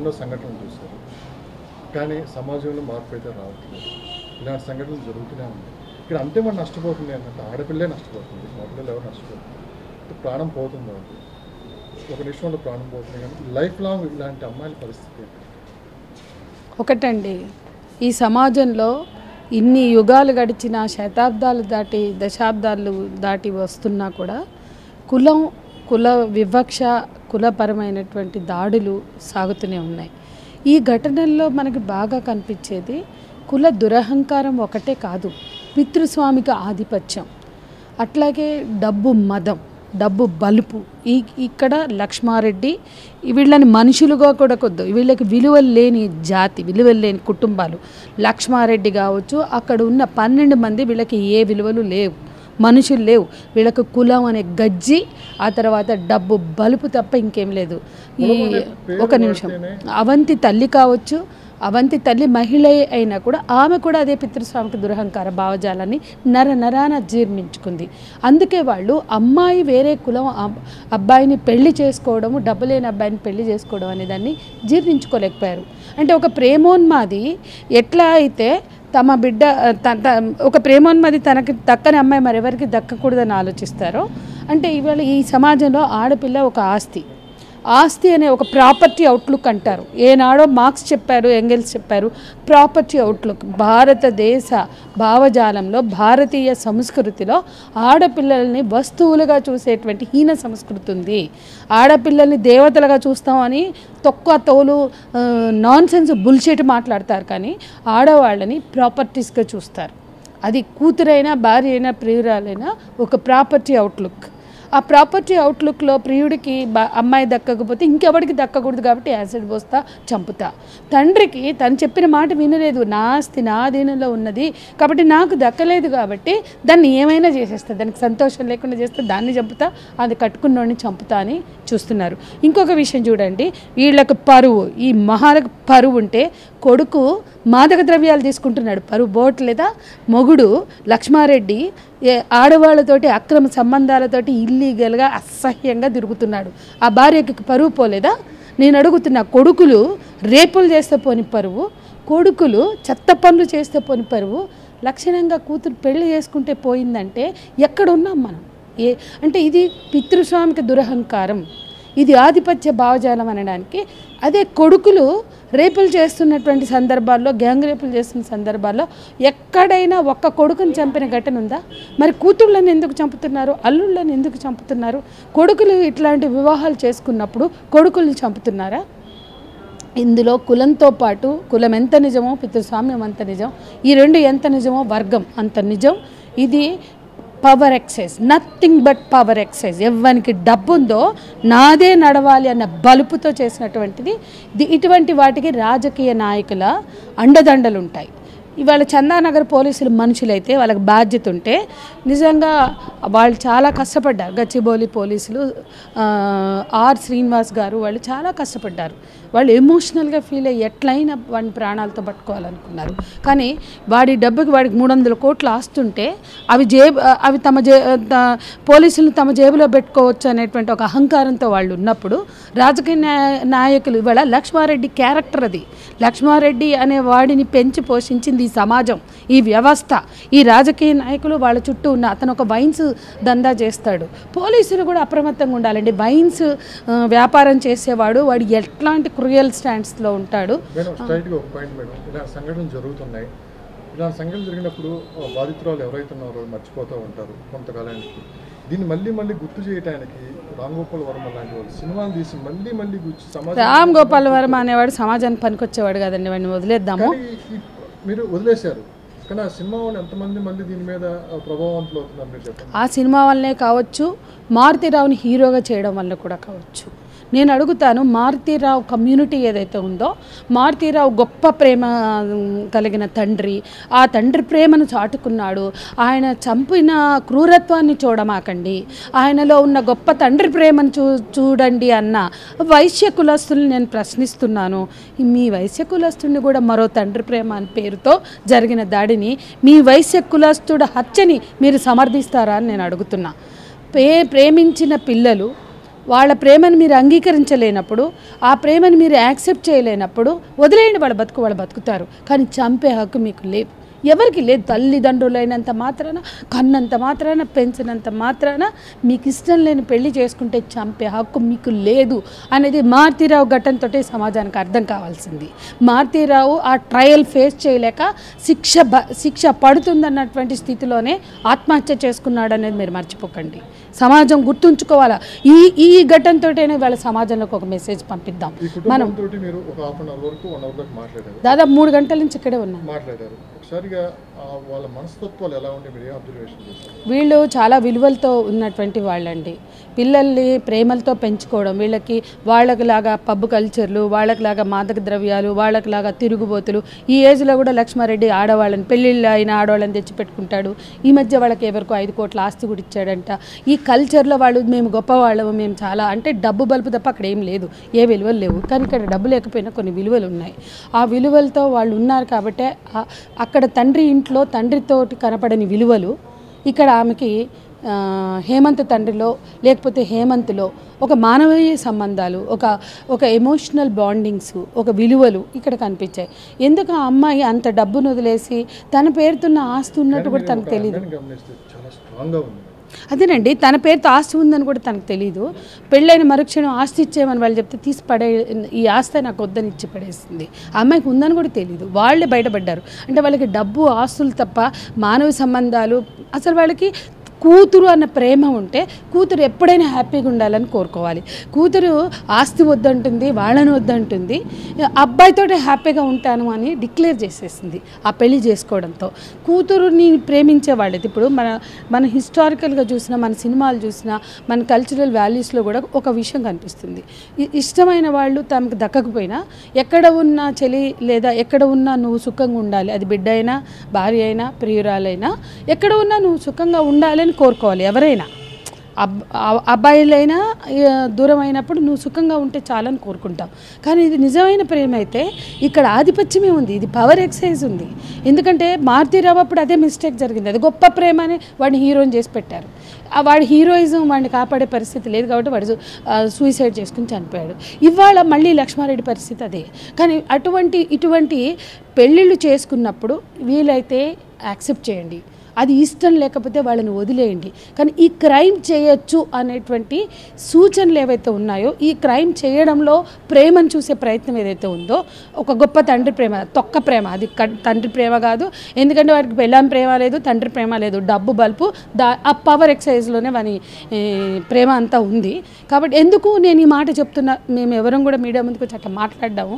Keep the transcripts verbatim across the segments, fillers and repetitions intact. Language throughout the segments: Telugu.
ఎన్నో సంఘటనలు చూశారు కానీ సమాజంలో మార్పు అయితే రావట్లేదు. ఇలాంటి సంఘటనలు జరుగుతూనే ఉన్నాయి. ఇక్కడ అంతిమ నష్టపోతుంది ఏంటంటే ఆడపిల్లే నష్టపోతుంది, మగపిల్లలు ఎవరు నష్టపోతుంది, ప్రాణం పోతుంది. అది ఒక నిమిషంలో ప్రాణం పోతుంది. కానీ లైఫ్ లాంగ్ ఇలాంటి అమ్మాయిల పరిస్థితి ఒకటండి. ఈ సమాజంలో ఇన్ని యుగాలు గడిచినా, శతాబ్దాలు దాటి దశాబ్దాలు దాటి వస్తున్నా కూడా కులం, కుల వివక్ష, కులపరమైనటువంటి దాడులు సాగుతూనే ఉన్నాయి. ఈ ఘటనల్లో మనకు బాగా కనిపించేది కుల దురహంకారం ఒకటే కాదు, పితృస్వామిక ఆధిపత్యం, అట్లాగే డబ్బు మదం, డబ్బు బలుపు. ఈ ఇక్కడ లక్ష్మారెడ్డి వీళ్ళని మనుషులుగా కూడా కొద్దు, వీళ్ళకి విలువలు లేని జాతి, విలువలు లేని కుటుంబాలు. లక్ష్మారెడ్డి కావచ్చు, అక్కడ ఉన్న పన్నెండు మంది వీళ్ళకి ఏ విలువలు లేవు, మనుషులు లేవు. వీళ్ళకు కులం అనే గజ్జి, ఆ తర్వాత డబ్బు బలుపు తప్ప ఇంకేం లేదు. ఈ ఒక నిమిషం, అవంతి తల్లి కావచ్చు, అవంతి తల్లి మహిళ అయినా కూడా ఆమె కూడా అదే పితృస్వామికి దురహంకార భావజాలాన్ని నర నరాన జీర్ణించుకుంది. అందుకే వాళ్ళు అమ్మాయి వేరే కులం అబ్బాయిని పెళ్లి చేసుకోవడము, డబ్బు లేని అబ్బాయిని పెళ్లి చేసుకోవడం అనేదాన్ని జీర్ణించుకోలేకపోయారు. అంటే ఒక ప్రేమోన్మాది ఎట్లా అయితే తమ బిడ్డ ఒక ప్రేమోన్మది తనకి దక్కని అమ్మాయి మరెవరికి దక్కకూడదని ఆలోచిస్తారో, అంటే ఇవాళ ఈ సమాజంలో ఆడపిల్ల ఒక ఆస్తి, ఆస్తి అనే ఒక ప్రాపర్టీ అవుట్లుక్ అంటారు. ఏనాడో మార్క్స్ చెప్పారు, ఎంగెల్స్ చెప్పారు. ప్రాపర్టీ అవుట్లుక్ భారతదేశ భావజాలంలో, భారతీయ సంస్కృతిలో ఆడపిల్లల్ని వస్తువులుగా చూసేటువంటి హీన సంస్కృతి ఉంది. ఆడపిల్లల్ని దేవతలుగా చూస్తామని తొక్క తోలు నాన్ సెన్స్ బుల్షిట్ మాట్లాడతారు, కానీ ఆడవాళ్ళని ప్రాపర్టీస్గా చూస్తారు. అది కూతురైనా, భార్య అయినా, ప్రియురాలైనా ఒక ప్రాపర్టీ అవుట్లుక్. ఆ ప్రాపర్టీ అవుట్లుక్లో ప్రియుడికి అమ్మాయి దక్కకపోతే ఇంకెవరికి దక్కకూడదు కాబట్టి యాసిడ్ పోస్తా, చంపుతా. తండ్రికి తను చెప్పిన మాట వినలేదు, నా ఆస్తి నా అధీనంలో ఉన్నది కాబట్టి నాకు దక్కలేదు కాబట్టి దాన్ని ఏమైనా చేసేస్తా, దానికి సంతోషం లేకుండా చేస్తా, దాన్ని చంపుతా, అది కట్టుకున్నోడిని చంపుతా అని చూస్తున్నారు. ఇంకొక విషయం చూడండి, వీళ్ళకు పరువు, ఈ మహాలకు పరువు ఉంటే కొడుకు మాదక ద్రవ్యాలు తీసుకుంటున్నాడు, పరువు బోట్. లేదా మొగుడు లక్ష్మారెడ్డి ఆడవాళ్ళతోటి అక్రమ సంబంధాలతోటి ఇల్లీగల్గా అసహ్యంగా తిరుగుతున్నాడు, ఆ భార్యకి పరువు పోలేదా? నేను అడుగుతున్నా, కొడుకులు రేపులు చేస్తే పోని పరువు, కొడుకులు చెత్త పనులు చేస్తే పోని పరువు, లక్షణంగా కూతురు పెళ్లి చేసుకుంటే పోయిందంటే ఎక్కడున్నాం మనం? ఏ అంటే ఇది పితృస్వామిక దురహంకారం, ఇది ఆధిపత్య భావజాలం అనడానికి. అదే కొడుకులు రేపులు చేస్తున్నటువంటి సందర్భాల్లో, గ్యాంగ్ రేపులు చేస్తున్న సందర్భాల్లో ఎక్కడైనా ఒక్క కొడుకుని చంపిన ఘటన ఉందా? మరి కూతుళ్ళని ఎందుకు చంపుతున్నారు, అల్లుళ్ళని ఎందుకు చంపుతున్నారు? కొడుకులు ఇట్లాంటి వివాహాలు చేసుకున్నప్పుడు కొడుకుల్ని చంపుతున్నారా? ఇందులో కులంతో పాటు కులం ఎంత నిజమో, పితృస్వామ్యం అంత నిజం, ఈ రెండు ఎంత నిజమో, వర్గం అంత నిజం. ఇది power excise, nothing but power excise. ఎవరికి డబ్బు ఉందో నాదే నడవాలి అన్న బలుపుతో చేసినటువంటిది. ఇటువంటి వాటికి రాజకీయ నాయకుల అండదండలు ఉంటాయి. ఇవాళ చందానగర్ పోలీసులు మనుషులైతే, వాళ్ళకి బాధ్యత ఉంటే, నిజంగా వాళ్ళు చాలా కష్టపడ్డారు. గచ్చిబౌలి పోలీసులు, ఆర్ శ్రీనివాస్ గారు, వాళ్ళు చాలా కష్టపడ్డారు. వాళ్ళు ఎమోషనల్గా ఫీల్ అయ్యి ఎట్లయినా వాడిని ప్రాణాలతో పట్టుకోవాలనుకున్నారు. కానీ వాడి డబ్బుకి వాడికి మూడు వందల కోట్లు ఆస్తుంటే అవి జేబు అవి తమ జే పోలీసులు తమ జేబులో పెట్టుకోవచ్చు అనేటువంటి ఒక అహంకారంతో వాళ్ళు ఉన్నప్పుడు రాజకీయ నాయకులు, ఇవాళ లక్ష్మారెడ్డి క్యారెక్టర్ అది, లక్ష్మారెడ్డి అనే వాడిని పెంచి పోషించింది ఈ సమాజం, ఈ వ్యవస్థ, ఈ రాజకీయ నాయకులు, వాళ్ళ చుట్టూ ఉన్న అతను ఒక వైన్స్ దందా చేస్తాడు. పోలీసులు కూడా అప్రమత్తంగా ఉండాలండి. వైన్స్ వ్యాపారం చేసేవాడు వాడు ఎట్లాంటి రియల్ స్టాండ్స్లో ఉంటాడు. స్ట్రైట్గా ఒక పాయింట్ మేడం, ఇలా సంఘటనలు జరుగుతున్నాయి. ఇలా సంఘటనలు జరిగినప్పుడు బాధితురాలు ఎవరైతున్నారో మర్చిపోతూ ఉంటారు కొంతకాలానికి. దీన్ని మళ్ళీ మళ్ళీ గుర్తు చేయడానికి రామ్ గోపాల్ వర్మ లాంటి వాళ్ళు సినిమాలు తీసి మళ్ళీ మళ్ళీ గుర్తు. రామ్ గోపాల్ వర్మ అనేవాడు సమాజానికి పనికొచ్చేవాడు కదండి, వాడిని వదిలేద్దాము. మీరు వదిలేశారు, కానీ ఆ సినిమా వాళ్ళు ఎంతమంది మళ్ళీ దీని మీద ప్రభావంతో అవుతున్నారు మీరు చెప్పండి. ఆ సినిమా వల్లనే కావచ్చు, మారుతిరావుని హీరోగా చేయడం వల్ల కూడా కావచ్చు. నేను అడుగుతాను, మారుతీరావు కమ్యూనిటీ ఏదైతే ఉందో, మారుతీరావు గొప్ప ప్రేమ కలిగిన తండ్రి, ఆ తండ్రి ప్రేమను చాటుకున్నాడు. ఆయన చంపిన క్రూరత్వాన్ని చూడమాకండి, ఆయనలో ఉన్న గొప్ప తండ్రి ప్రేమను చూ చూడండి అన్న వైశ్య కులస్తుల్ని నేను ప్రశ్నిస్తున్నాను. మీ వైశ్య కులస్తుడిని కూడా మరో తండ్రి ప్రేమ అనే పేరుతో జరిగిన దాడిని, మీ వైశ్య కులస్తుడు హత్యని మీరు సమర్థిస్తారా అని నేను అడుగుతున్నా. ప్రే ప్రేమించిన పిల్లలు వాళ్ళ ప్రేమను మీరు అంగీకరించలేనప్పుడు ఆ ప్రేమను మీరు యాక్సెప్ట్ చేయలేనప్పుడు వదిలేయండి, వాళ్ళ బతుకు వాళ్ళు బతుకుతారు. కానీ చంపే హక్కు మీకు లేదు, ఎవరికి లేదు. తల్లిదండ్రులైనంత మాత్రాన, కన్నంత మాత్రాన, పెంచినంత మాత్రాన మీకు ఇష్టం లేని పెళ్లి చేసుకుంటే చంపే హక్కు మీకు లేదు అనేది మారుతీరావు ఘటనతో సమాజానికి అర్థం కావాల్సింది. మారుతీరావు ఆ ట్రయల్ ఫేస్ చేయలేక శిక్ష శిక్ష పడుతుందన్నటువంటి స్థితిలోనే ఆత్మహత్య చేసుకున్నాడు అనేది మీరు మర్చిపోకండి. సమాజం గుర్తుంచుకోవాలా. ఈ ఈ ఘటనతోనే వాళ్ళ సమాజంలోకి ఒక మెసేజ్ పంపిద్దాం. మనం దాదాపు మూడు గంటల నుంచి ఇక్కడే ఉన్నాం. వీళ్ళు చాలా విలువలతో ఉన్నటువంటి వాళ్ళండి. పిల్లల్ని ప్రేమలతో పెంచుకోవడం, వీళ్ళకి వాళ్ళకిలాగా పబ్ కల్చర్లు, వాళ్ళకిలాగా మాదక ద్రవ్యాలు, వాళ్ళకిలాగా తిరుగుబోతులు. ఈ ఏజ్లో కూడా లక్ష్మారెడ్డి ఆడవాళ్ళని పెళ్ళిళ్ళు అయిన ఆడవాళ్ళని తెచ్చిపెట్టుకుంటాడు. ఈ మధ్య వాళ్ళకి ఎవరికో ఐదు కోట్ల ఆస్తి కూడా ఇచ్చాడంట. ఈ కల్చర్లో వాళ్ళు మేము గొప్పవాళ్ళము, మేము చాలా అంటే డబ్బు బలుపు తప్ప అక్కడ ఏం లేదు, ఏ విలువలు లేవు. కానీ ఇక్కడ డబ్బు లేకపోయినా కొన్ని విలువలు ఉన్నాయి. ఆ విలువలతో వాళ్ళు ఉన్నారు కాబట్టే అక్కడ తండ్రి ఇంట్లో తండ్రితోటి కనపడని విలువలు ఇక్కడ ఆమెకి హేమంత్ తండ్రిలో లేకపోతే హేమంత్లో ఒక మానవీయ సంబంధాలు, ఒక ఒక ఎమోషనల్ బాండింగ్స్, ఒక విలువలు ఇక్కడ కనిపించాయి. ఎందుకు ఆ అమ్మాయి అంత డబ్బును వదిలేసి తన పేరుతున్న ఆస్తి ఉన్నట్టు కూడా తనకు తెలియదు. అదేనండి, తన పేరుతో ఆస్తి ఉందని కూడా తనకు తెలియదు. పెళ్ళైన మరుక్షణం ఆస్తి ఇచ్చేయమని వాళ్ళు చెప్తే తీసి పడే, ఈ ఆస్తి నాకు వద్దని ఇచ్చి పడేసింది. అమ్మాయికి ఉందని కూడా తెలియదు. వాళ్ళే బయటపడ్డారు. అంటే వాళ్ళకి డబ్బు ఆస్తులు తప్ప మానవ సంబంధాలు అసలు వాళ్ళకి. కూతురు అన్న ప్రేమ ఉంటే కూతురు ఎప్పుడైనా హ్యాపీగా ఉండాలని కోరుకోవాలి. కూతురు ఆస్తి వద్దంటుంది, వాళ్ళని వద్దంటుంది, అబ్బాయితో హ్యాపీగా ఉంటాను అని డిక్లేర్ చేసేసింది ఆ పెళ్లి చేసుకోవడంతో. కూతురుని ప్రేమించే వాళ్ళది ఇప్పుడు మన మన హిస్టారికల్గా చూసిన, మన సినిమాలు చూసిన, మన కల్చరల్ వాల్యూస్లో కూడా ఒక విషయం కనిపిస్తుంది. ఇష్టమైన వాళ్ళు తమకు దక్కకపోయినా ఎక్కడ ఉన్నా చెలి లేదా ఎక్కడ ఉన్నా నువ్వు సుఖంగా ఉండాలి, అది బిడ్డ అయినా భార్య అయినా ప్రియురాలైనా ఎక్కడ ఉన్నా నువ్వు సుఖంగా ఉండాలని కోరుకోవాలి. ఎవరైనా అబ్ అబ్బాయిలైనా దూరం అయినప్పుడు నువ్వు సుఖంగా ఉంటే చాలని కోరుకుంటావు. కానీ ఇది నిజమైన ప్రేమ అయితే ఇక్కడ ఆధిపత్యమే ఉంది, ఇది పవర్ ఎక్సైజ్ ఉంది. ఎందుకంటే మారుతీరావు అప్పుడు అదే మిస్టేక్ జరిగింది. అది గొప్ప ప్రేమ అని వాడిని హీరోని చేసి పెట్టారు. వాడి హీరోయిజం వాడిని కాపాడే పరిస్థితి లేదు కాబట్టి వాడు సూసైడ్ చేసుకుని చనిపోయాడు. ఇవాళ మళ్ళీ లక్ష్మారెడ్డి పరిస్థితి అదే. కానీ అటువంటి ఇటువంటి పెళ్ళిళ్ళు చేసుకున్నప్పుడు వీలైతే యాక్సెప్ట్ చేయండి, అది ఇష్టం లేకపోతే వాళ్ళని వదిలేయండి. కానీ ఈ క్రైమ్ చేయొచ్చు అనేటువంటి సూచనలు ఏవైతే ఉన్నాయో, ఈ క్రైమ్ చేయడంలో ప్రేమను చూసే ప్రయత్నం ఏదైతే ఉందో, ఒక గొప్ప తండ్రి ప్రేమ, తొక్క ప్రేమ, అది తండ్రి ప్రేమ కాదు. ఎందుకంటే వాడికి పెళ్ళాం ప్రేమ లేదు, తండ్రి ప్రేమ లేదు, డబ్బు బల్పు, దా ఆ పవర్ ఎక్సైజ్లోనే వాని ప్రేమ అంతా ఉంది. కాబట్టి ఎందుకు నేను ఈ మాట చెప్తున్నా, మేము ఎవరం కూడా మీడియా ముందుకు వచ్చి అట్లా మాట్లాడడం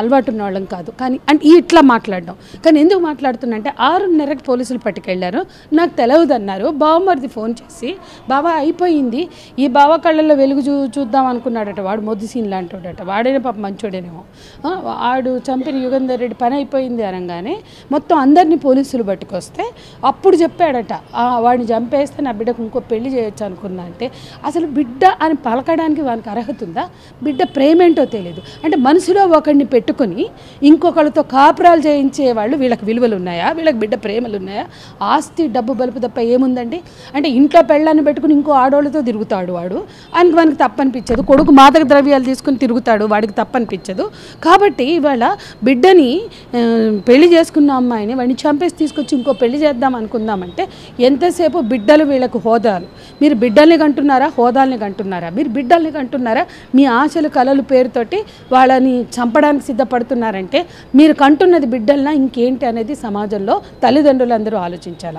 అలవాటు ఉన్న వాళ్ళం కాదు. కానీ అంటే ఇట్లా మాట్లాడడం కానీ ఎందుకు మాట్లాడుతున్నా అంటే, ఆరున్నరకు పోలీసులు పట్టుకెళ్ళారు, నాకు తెలవదన్నారు. బావమరిది ఫోన్ చేసి బావ అయిపోయింది, ఈ బావ కళ్ళల్లో వెలుగు చూ చూద్దాం అనుకున్నాడట వాడు, మొద్దుసీన్ లాంటివాడట, వాడైనా పాప మంచోడేనేమో. వాడు చంపిన యుగంధర్ రెడ్డి పని అయిపోయింది అనగానే మొత్తం అందరినీ పోలీసులు పట్టుకొస్తే అప్పుడు చెప్పాడట, వాడిని చంపేస్తే నా బిడ్డకు ఇంకో పెళ్లి చేయొచ్చు అనుకున్నా అంటే. అసలు బిడ్డ అని పలకడానికి వానికి అర్హత ఉందా? బిడ్డ ప్రేమేంటో తెలియదు. అంటే మనసులో ఒకరిని పెట్టుకొని ఇంకొకళ్ళతో కాపురాలు చేయించే వాళ్ళు వీళ్ళకి విలువలు ఉన్నాయా? వీళ్ళకి బిడ్డ ప్రేమలు ఉన్నాయా? ఆస్తి డబ్బు బలుపు తప్ప ఏముందండి? అంటే ఇంట్లో పెళ్ళాన్ని పెట్టుకుని ఇంకో ఆడవాళ్ళతో తిరుగుతాడు వాడు, అని వానికి తప్పనిపించదు. కొడుకు మాదక ద్రవ్యాలు తీసుకుని తిరుగుతాడు, వాడికి తప్పనిపించదు. కాబట్టి ఇవాళ బిడ్డని పెళ్లి చేసుకున్న అమ్మాయిని వాడిని చంపేసి తీసుకొచ్చి ఇంకో పెళ్లి చేద్దాం అనుకుందామంటే ఎంతసేపు బిడ్డలు వీళ్ళకు హోదాలు. మీరు బిడ్డల్ని కంటున్నారా, హోదాల్ని కంటున్నారా? మీరు బిడ్డల్ని కంటున్నారా, మీ ఆశలు కలలు పేరుతోటి వాళ్ళని చంపడానికి సిద్ధపడుతున్నారంటే మీరు కంటున్నది బిడ్డలనా ఇంకేంటి అనేది సమాజంలో తల్లిదండ్రులందరూ ఆలోచించాలి.